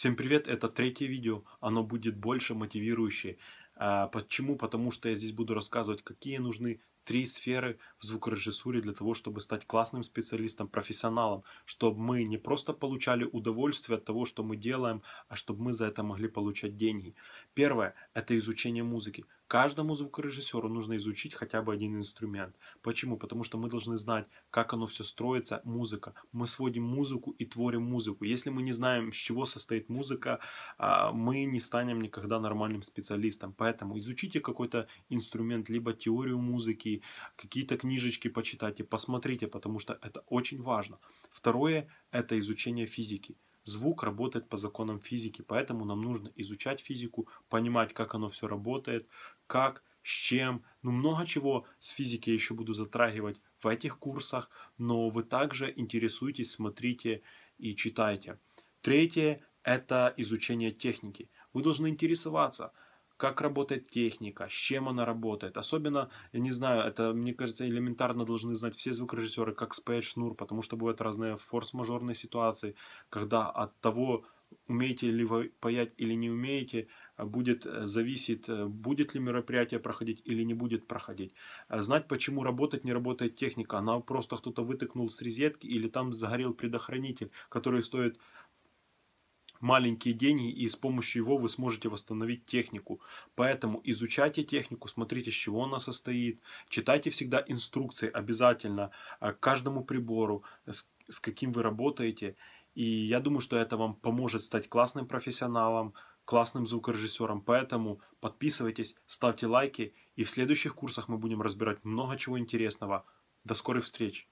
Всем привет, это третье видео, оно будет больше мотивирующее. Почему? Потому что я здесь буду рассказывать, какие нужны три сферы в звукорежиссуре для того, чтобы стать классным специалистом, профессионалом, чтобы мы не просто получали удовольствие от того, что мы делаем, а чтобы мы за это могли получать деньги. Первое – это изучение музыки. Каждому звукорежиссеру нужно изучить хотя бы один инструмент. Почему? Потому что мы должны знать, как оно все строится, музыка. Мы сводим музыку и творим музыку. Если мы не знаем, с чего состоит музыка, мы не станем никогда нормальным специалистом. Поэтому изучите какой-то инструмент, либо теорию музыки, какие-то книжечки почитайте, посмотрите, потому что это очень важно. Второе – это изучение физики. Звук работает по законам физики, поэтому нам нужно изучать физику, понимать, как оно все работает, как, с чем. Ну, много чего с физики я еще буду затрагивать в этих курсах, но вы также интересуйтесь, смотрите и читайте. Третье – это изучение техники. Вы должны интересоваться, как работает техника, с чем она работает. Особенно, я не знаю, это, мне кажется, элементарно должны знать все звукорежиссеры, как спаять шнур, потому что бывают разные форс-мажорные ситуации, когда от того, умеете ли вы паять или не умеете, будет зависеть, будет ли мероприятие проходить или не будет проходить. Знать, почему работает, не работает техника. Она просто кто-то вытыкнул с розетки или там загорел предохранитель, который стоит маленькие деньги, и с помощью его вы сможете восстановить технику. Поэтому изучайте технику, смотрите, с чего она состоит, читайте всегда инструкции обязательно к каждому прибору, с каким вы работаете. И я думаю, что это вам поможет стать классным профессионалом, классным звукорежиссером. Поэтому подписывайтесь, ставьте лайки, и в следующих курсах мы будем разбирать много чего интересного. До скорых встреч!